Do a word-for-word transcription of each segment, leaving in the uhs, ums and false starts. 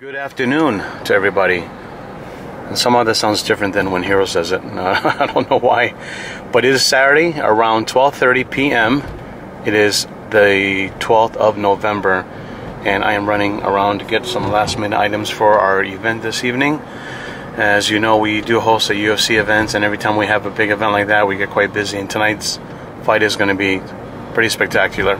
Good afternoon to everybody. And somehow that sounds different than when Hiro says it. Uh, I don't know why. But it is Saturday around twelve thirty p m It is the twelfth of November. And I am running around to get some last minute items for our event this evening. As you know, we do host a U F C event. And every time we have a big event like that, we get quite busy. And tonight's fight is going to be pretty spectacular.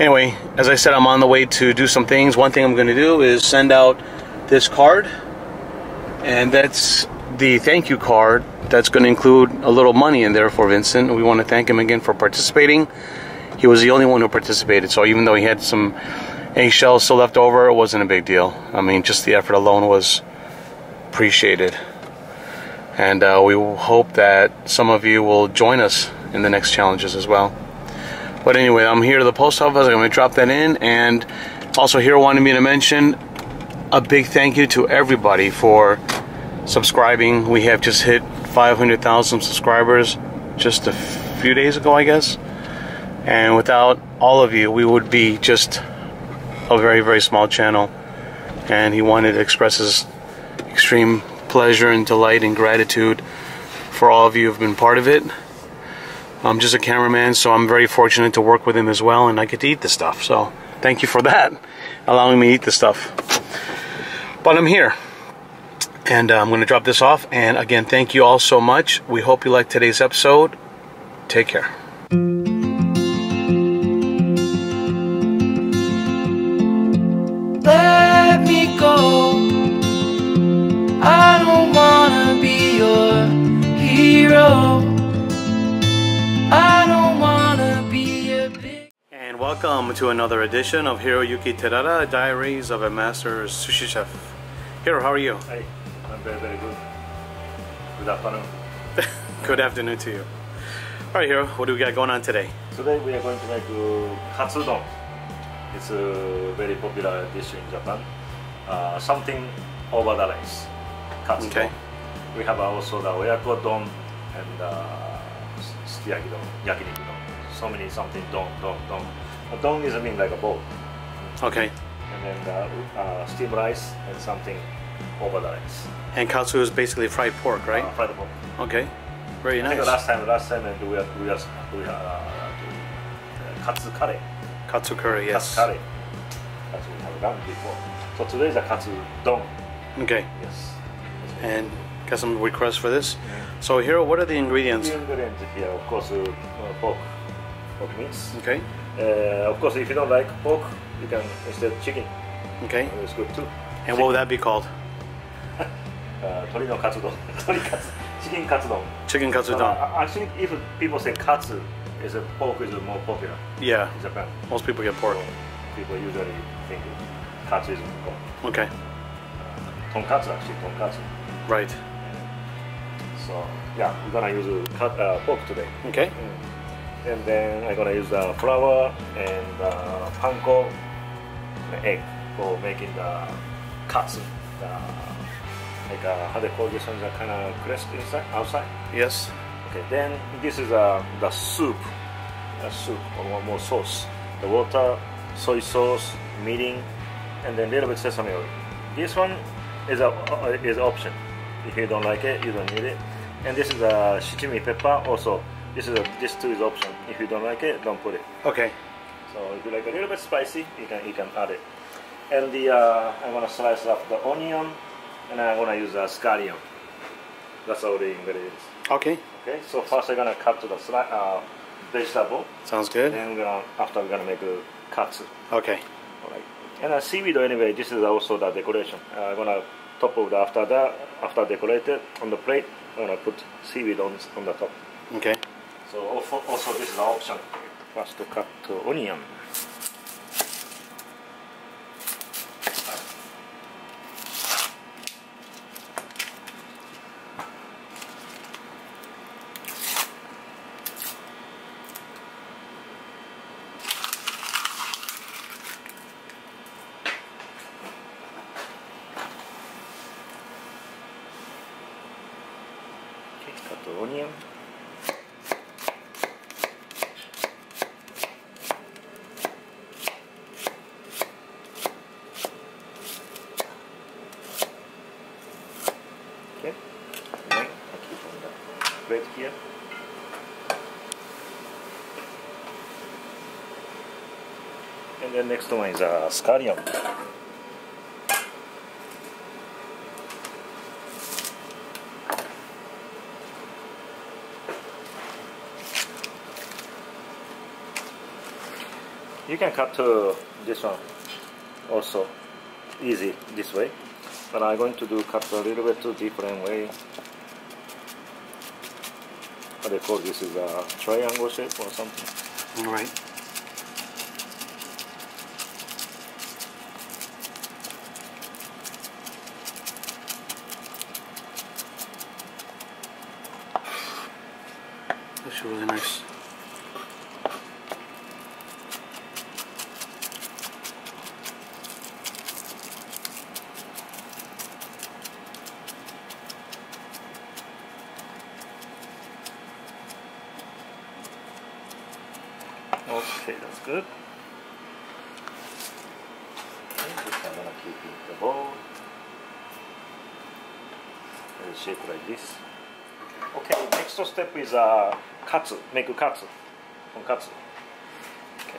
Anyway, as I said, I'm on the way to do some things. One thing I'm going to do is send out this card. And that's the thank you card. That's going to include a little money in there for Vincent. We want to thank him again for participating. He was the only one who participated. So even though he had some eggshells still left over, it wasn't a big deal. I mean, just the effort alone was appreciated. And uh, we hope that some of you will join us in the next challenges as well. But anyway, I'm here to the post office. I'm going to drop that in. And also Hiro wanted me to mention a big thank you to everybody for subscribing. We have just hit five hundred thousand subscribers just a few days ago, I guess. And without all of you, we would be just a very, very small channel. And he wanted to express his extreme pleasure and delight and gratitude for all of you who have been part of it. I'm just a cameraman, so I'm very fortunate to work with him as well, and I get to eat the stuff. So thank you for that, allowing me to eat the stuff. But I'm here, and uh, I'm going to drop this off. And again, thank you all so much. We hope you liked today's episode. Take care. Let me go. I don't want to be your hero. I don't wanna be a big... And welcome to another edition of Hiroyuki Terada, Diaries of a Master Sushi Chef. Hiro, how are you? Hey, I'm very, very good. Good afternoon. Good afternoon to you. Alright Hiro, what do we got going on today? Today we are going to make uh, katsudon. It's a very popular dish in Japan. Uh, something over the rice. Katsudon. Okay. We have also the oyakodon don and uh, sukiyaki don, yakiniku don, so many something don, don, don. A don is I mean like a bowl. Okay. And then uh, uh, steamed rice and something over the rice. And katsu is basically fried pork, right? Uh, fried pork. Okay. Very nice. I think last time, last time, and we are we are we are uh, katsu curry. Katsu curry, yes. Katsu curry. That's what we have done before. So today is a katsu don. Okay. Yes. And got some requests for this. Yeah. So here, what are the ingredients? The ingredients here, of course, uh, pork, pork meats. Okay. Uh, of course, if you don't like pork, you can instead chicken. Okay. Uh, it's good too. And chicken. What would that be called? uh, tori no katsudon. Tori katsu. Chicken katsudon. Chicken katsudon. Uh, actually, if people say katsu, is a pork is more popular. Yeah. In Japan, most people get pork. So people usually think katsu is pork. Okay. Uh, tonkatsu actually, tonkatsu. Right. So yeah, we're gonna use cut, uh, pork today. Okay. Mm. And then I'm gonna use the uh, flour and uh, panko, the egg for making the katsu. The, like uh, how they call this one, the kind of crust inside, outside. Yes. Okay. Then this is uh, the soup. Uh, a soup or one more sauce. The water, soy sauce, mirin, and then a little bit sesame oil. This one is a uh, is option. If you don't like it, you don't need it. And this is a shichimi pepper. Also, this is a this too is option. If you don't like it, don't put it. Okay. So if you like a little bit spicy, you can you can add it. And the uh, I'm gonna slice up the onion, and I'm gonna use a scallion. That's all the ingredients. Okay. Okay. So first, I'm gonna cut to the sli uh, vegetable. Sounds good. Then we're gonna after we're gonna make a katsu. Okay. All right. And a seaweed anyway. This is also the decoration. Uh, I'm gonna top of the after that after decorated on the plate. I'm gonna put seaweed on on the top. Okay. So also, also this is an option. First, to cut the onion. Cut the onion. Okay. Then I keep on the bread here. And then next one is a scallion. You can cut to this one also easy this way, but I'm going to do cut a little bit too different way. What they call this is a triangle shape or something. All right. That's really nice. Okay, that's good. Okay, just I'm gonna keep it in the bowl. It's shaped like this. Okay, the next step is uh, katsu. Make a katsu. Tonkatsu. Okay.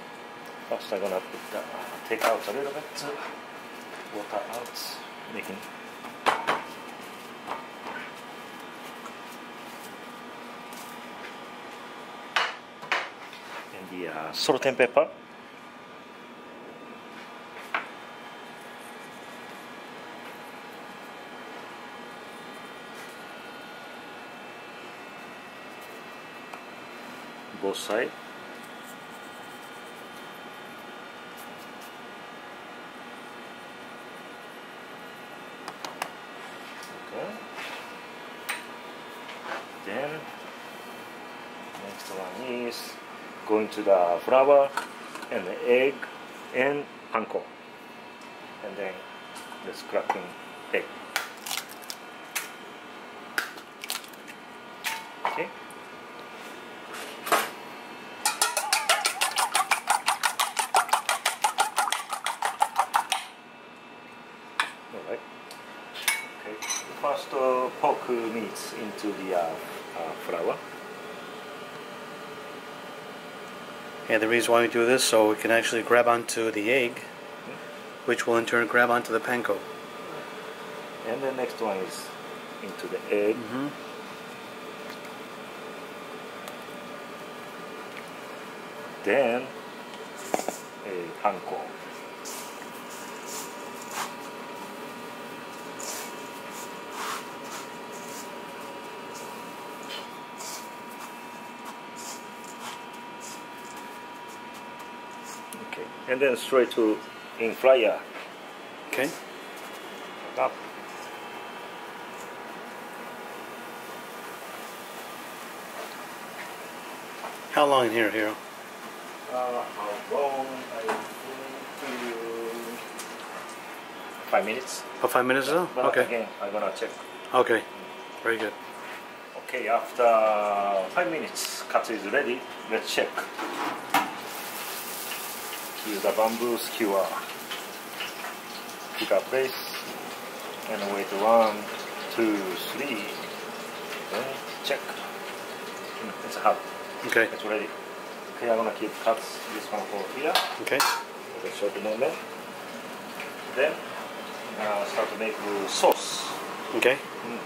First, I'm gonna put the, uh, take out a little bit. Water out. Making. The uh, salt and pepper. Both sides. Okay. Then next one is going to the flour and the egg and panko, and then just cracking egg. Okay. All right. Okay. First, uh, poke meats into the uh, uh, flour. And the reason why we do this, so we can actually grab onto the egg, which will in turn grab onto the panko. And the next one is into the egg. Mm-hmm. Then a panko. And then straight to in fryer. Okay. Up. How long in here, Hiro? Uh, how long? I think five minutes. Oh, five minutes now? Yeah, okay. Again, I'm gonna check. Okay. Very good. Okay. After five minutes, katsu is ready. Let's check. use a bamboo skewer. Pick a place and wait one, two, three. Then check. Mm, it's hot. Okay. It's ready. Okay, I'm gonna keep cuts this one for here. Okay. For the short moment. Then uh, start to make the sauce. Okay. Mm.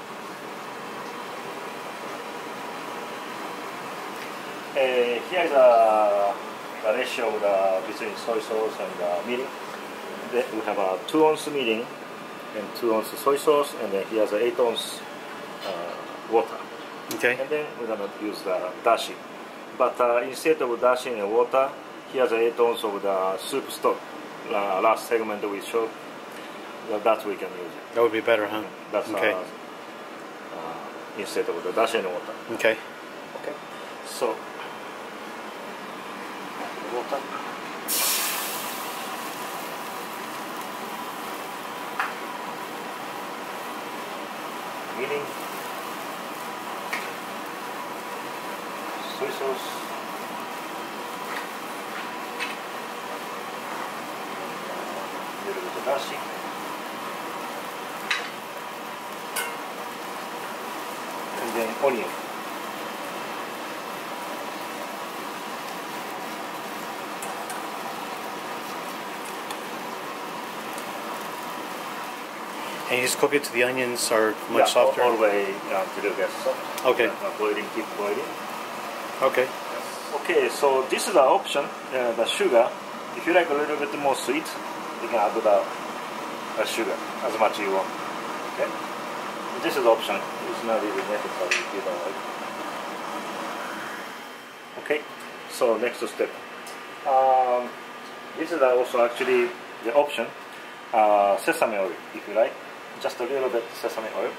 Uh, here is uh, the ratio of the, between soy sauce and uh, mirin. Then we have a uh, two ounce mirin and two ounce soy sauce, and then here's eight ounce uh, water. Okay. And then we're gonna use the uh, dashi. But uh, instead of dashi and water, here's eight ounce of the soup stock. Uh, last segment we showed. Well, that we can use it. That would be better, huh? That's okay. Uh, uh, instead of the dashi and water. Okay. Okay. So. Water. Mirin. Soy sauce. A little bit of dashi. And then onion. And you just cook it to the onions are much yeah, softer? All the way down to the gas soft. Okay. Uh, boiling, keep boiling. Okay. Okay, so this is the option, uh, the sugar. If you like a little bit more sweet, you can add the uh, sugar as much as you want. Okay? This is the option. It's not really necessary if you don't like it. Okay, so next step. Um, this is also actually the option. Uh, sesame oil, if you like. Just a little bit sesame oil.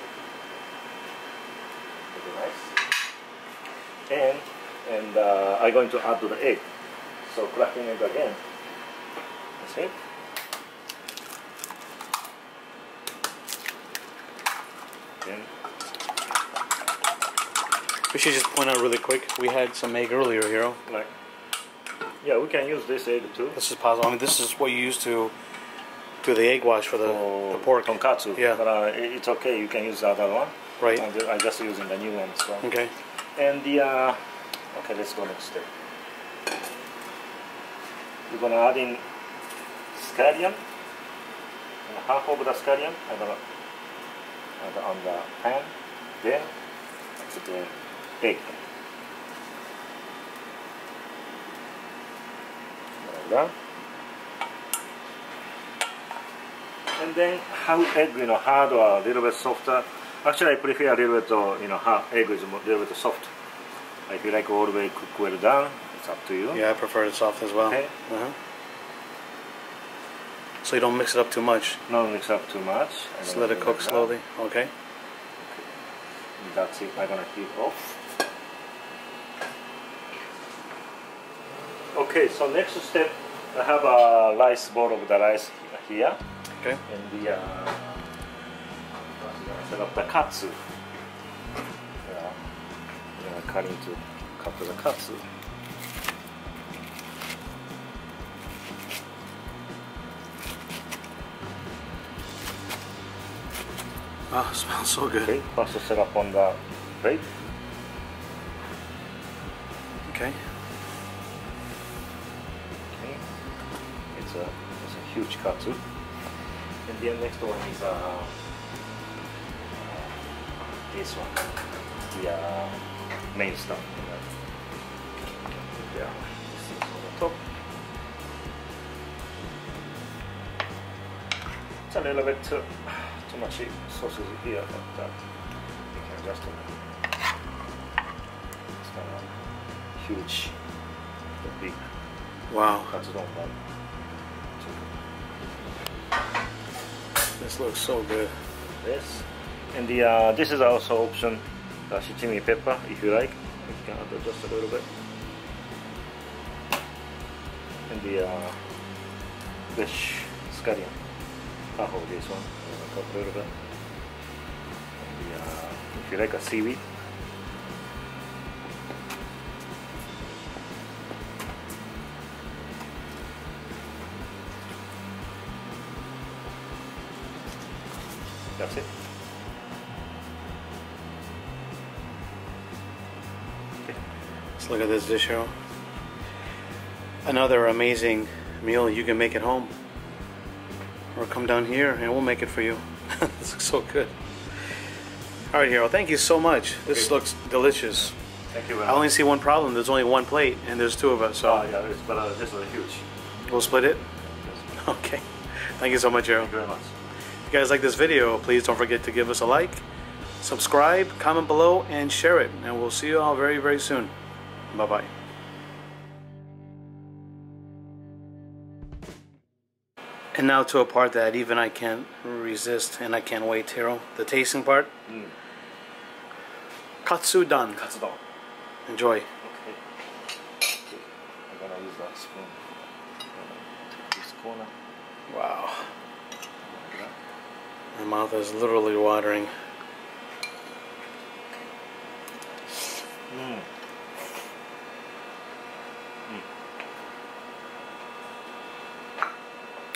Very nice. And and uh, I'm going to add to the egg. So cracking egg again. That's it. Then. We should just point out really quick. We had some egg earlier, Hiro. Right. Yeah, we can use this egg too. This is possible. I mean, this is what you used to. To the egg wash for the, oh, the pork tonkatsu. Yeah, but uh, it's okay. You can use the other one. Right. I'm just using the new one. So. Okay. And the uh, okay, let's go next step. We're gonna add in scallion. And half of the scallion. I'm gonna add on the pan. Then put the egg. Like that. And then half egg, you know, hard or a little bit softer. Actually, I prefer a little bit, of, you know, half egg is a little bit soft. If you like all the way cook well done, it's up to you. Yeah, I prefer it soft as well. Okay. Uh-huh. So you don't mix it up too much. Don't mix up too much. Just let it cook like slowly. Okay. Okay. That's it. I'm gonna keep off. Okay. So next step, I have a rice bowl of the rice here. Okay. And the uh, set up the katsu. Yeah, I'm cutting to cut the katsu. Ah, oh, smells so good. Okay, first set up on the plate. Okay. Okay. It's a it's a huge katsu. And then next one is uh, uh, this one, the uh, main stuff. Yeah, this is on the top. It's a little bit too, too much sausage here, but that you can adjust it. It's kind of huge, big. Wow. That's not bad. This looks so good. Yes, and the uh, this is also option, the shichimi pepper, if you like. You can add just a little bit. And the uh, fish scallion, half of this one, a little bit. And the, uh, if you like a seaweed. That's it. Let's look at this dish here. Another amazing meal you can make at home. Or come down here and we'll make it for you. This looks so good. Alright, Hiro, thank you so much. This okay. looks delicious. Thank you very much. I only see one problem. There's only one plate and there's two of us. So. Oh, yeah, but uh, this is huge. We'll split it? Yes. Okay. Thank you so much, Hiro. Thank you very much. If you guys like this video, please don't forget to give us a like, subscribe, comment below, and share it. And we'll see you all very, very soon. Bye-bye. And now to a part that even I can't resist, and I can't wait, Hiro. The tasting part. Mm. Katsudon. Katsudon. Enjoy. Okay. Okay. I'm gonna use that spoon. This corner. Wow. My mouth is literally watering. Mm.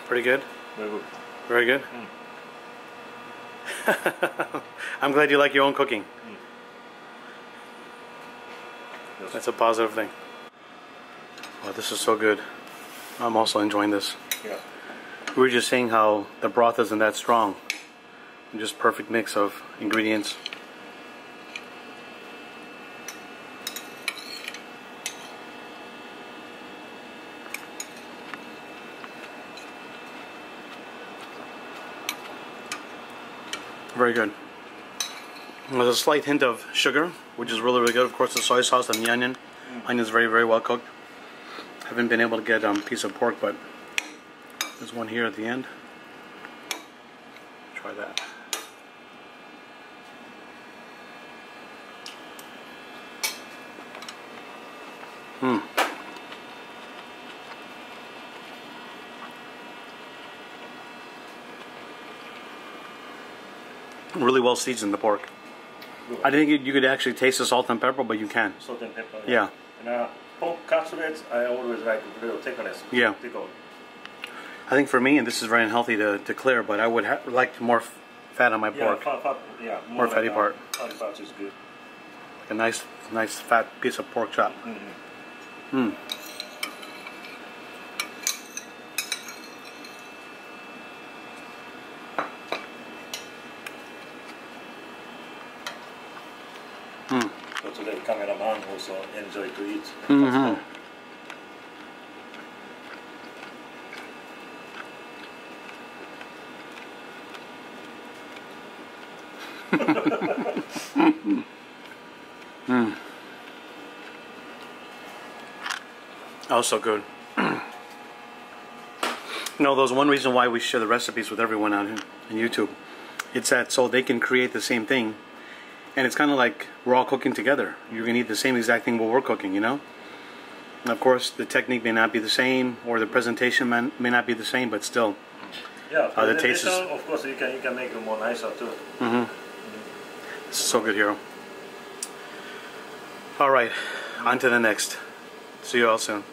Pretty good? Very good. Very good? Mm. I'm glad you like your own cooking. Mm. Yes. That's a positive thing. Wow, this is so good. I'm also enjoying this. Yeah. We were just saying how the broth isn't that strong. Just perfect mix of ingredients. Very good. There's a slight hint of sugar, which is really, really good. Of course, the soy sauce and the onion. Mm. Onion is very, very well cooked. Haven't been able to get a um, piece of pork, but there's one here at the end. Try that. Hmm. Really well seasoned, the pork. Good. I think you could actually taste the salt and pepper, but you can. Salt and pepper. Yeah. yeah. And uh, pork cutlets, I always like a little thickness. Yeah. Tickle. I think for me, and this is very unhealthy to declare, but I would ha like more f fat on my pork. Yeah, fat, fat, yeah more, more fatty like part. Fatty part is good. Like a nice, nice fat piece of pork chop. Mm hmm. Mm. Cameraman also enjoy to eat. Mm-hmm. mm. Also good. No, there's one reason why we share the recipes with everyone on, on YouTube. It's that so they can create the same thing. And it's kind of like we're all cooking together. You're going to eat the same exact thing while we're cooking, you know? And of course, the technique may not be the same, or the presentation may, may not be the same, but still. Yeah, uh, the taste is... Of course, you can, you can make it more nicer, too. Mm-hmm. Mm-hmm. This is so good, Hiro. All right, on to the next. See you all soon.